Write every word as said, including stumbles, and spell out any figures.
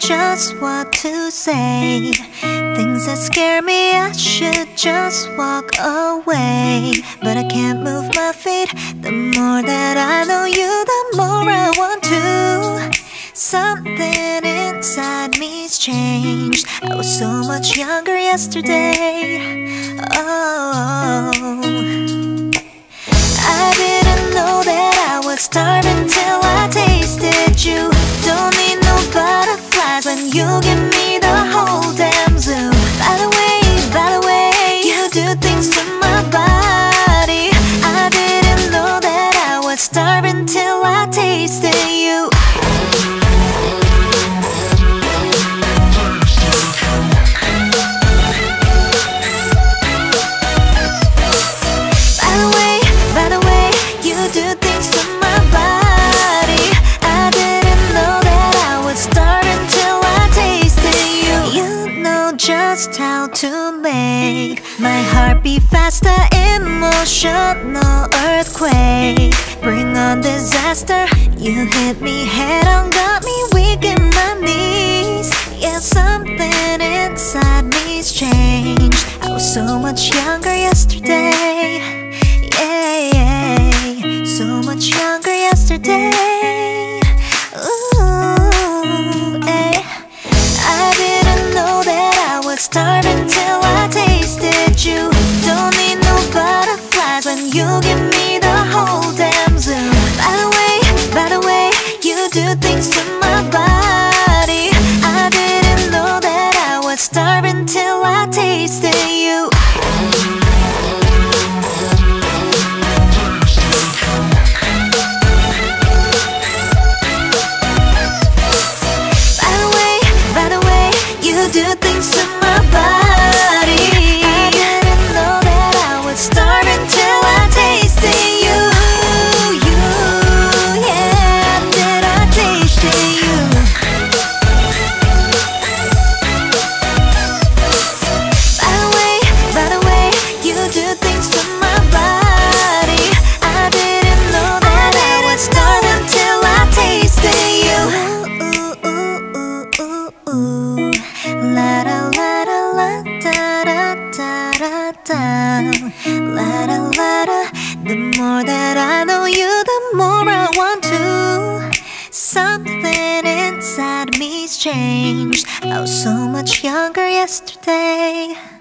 know just what to say. Things that scare me, I should just walk away. But I can't move my feet. The more that I know you, the more I want to. Something inside me's changed. I was so much younger yesterday. Oh, I didn't know that I was starving till I tasted you. Don't need no butterflies when you give me the whole damn zoo. By the way, by the way, you do things to my body. I didn't know that I was starving till I tasted you. My heart beat faster, emotional earthquake. Bring on disaster, you hit me head on, got me weak in my knees. Yeah, something inside me's changed. I was so much younger yesterday. Yeah, yeah, so much younger yesterday. Ooh, eh. I didn't know that I was starving till I tasted you. Don't need no butterflies when you give me the whole damn zoo. By the way, by the way, you do things to my body. I didn't know that I was starving till I tasted you. By the way, by the way, you do things to my body. Changed. I was so much younger yesterday.